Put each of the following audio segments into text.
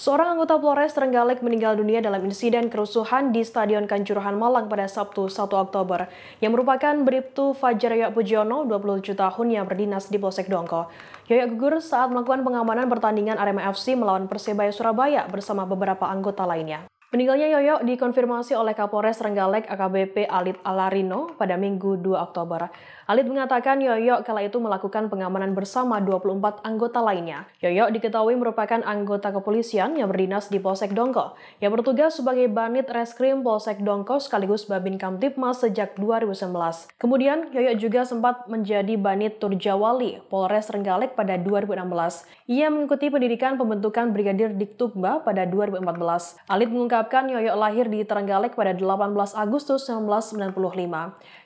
Seorang anggota Polres Trenggalek meninggal dunia dalam insiden kerusuhan di Stadion Kanjuruhan Malang pada Sabtu 1 Oktober, yang merupakan Bribtu Fajar Yoyok Pujiono, 27 tahun, yang berdinas di Polsek Dongko. Yoyok gugur saat melakukan pengamanan pertandingan Arema FC melawan Persebaya Surabaya bersama beberapa anggota lainnya. Meninggalnya Yoyok dikonfirmasi oleh Kapolres Trenggalek AKBP Alit Alarino pada Minggu 2 Oktober. Alit mengatakan Yoyok kala itu melakukan pengamanan bersama 24 anggota lainnya. Yoyok diketahui merupakan anggota kepolisian yang berdinas di Polsek Dongko, yang bertugas sebagai Banit Reskrim Polsek Dongko sekaligus Babin Kamtipmas sejak 2019. Kemudian, Yoyok juga sempat menjadi Banit Turjawali Polres Trenggalek pada 2016. Ia mengikuti pendidikan pembentukan Brigadir Diktugba pada 2014. Alit mengungkapkan Yoyok lahir di Trenggalek pada 18 Agustus 1995.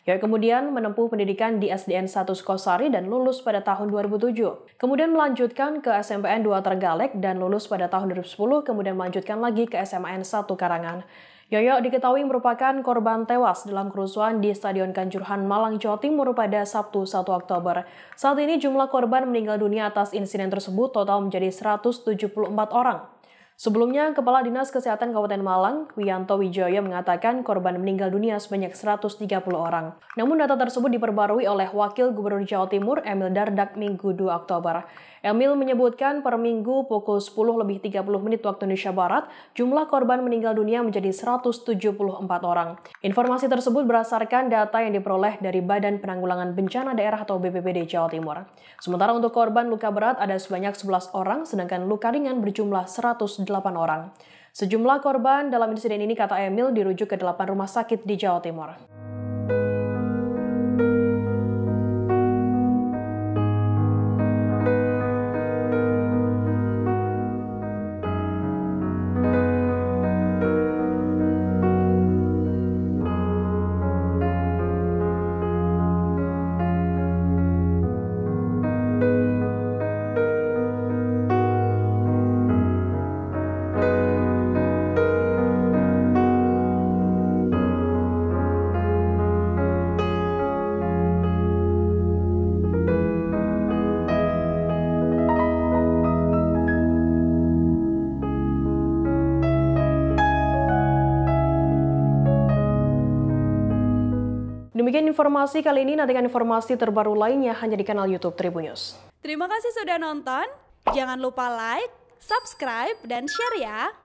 Yoyok kemudian menempuh pendidikan di SDN 1 Sukosari dan lulus pada tahun 2007. Kemudian melanjutkan ke SMPN 2 Trenggalek dan lulus pada tahun 2010, kemudian melanjutkan lagi ke SMAN 1 Karangan. Yoyok diketahui merupakan korban tewas dalam kerusuhan di Stadion Kanjuruhan Malang, Jawa Timur pada Sabtu 1 Oktober. Saat ini jumlah korban meninggal dunia atas insiden tersebut total menjadi 174 orang. Sebelumnya, Kepala Dinas Kesehatan Kabupaten Malang, Wianto Wijaya, mengatakan korban meninggal dunia sebanyak 130 orang. Namun data tersebut diperbarui oleh Wakil Gubernur Jawa Timur, Emil Dardak, Minggu 2 Oktober. Emil menyebutkan per minggu pukul 10.30 waktu Indonesia Barat, jumlah korban meninggal dunia menjadi 174 orang. Informasi tersebut berdasarkan data yang diperoleh dari Badan Penanggulangan Bencana Daerah atau BPBD Jawa Timur. Sementara untuk korban luka berat ada sebanyak 11 orang, sedangkan luka ringan berjumlah 108 orang. Sejumlah korban dalam insiden ini, kata Emil, dirujuk ke 8 rumah sakit di Jawa Timur. Demikian informasi kali ini, nantikan informasi terbaru lainnya hanya di kanal YouTube Tribunnews. Terima kasih sudah nonton, jangan lupa like, subscribe, dan share ya!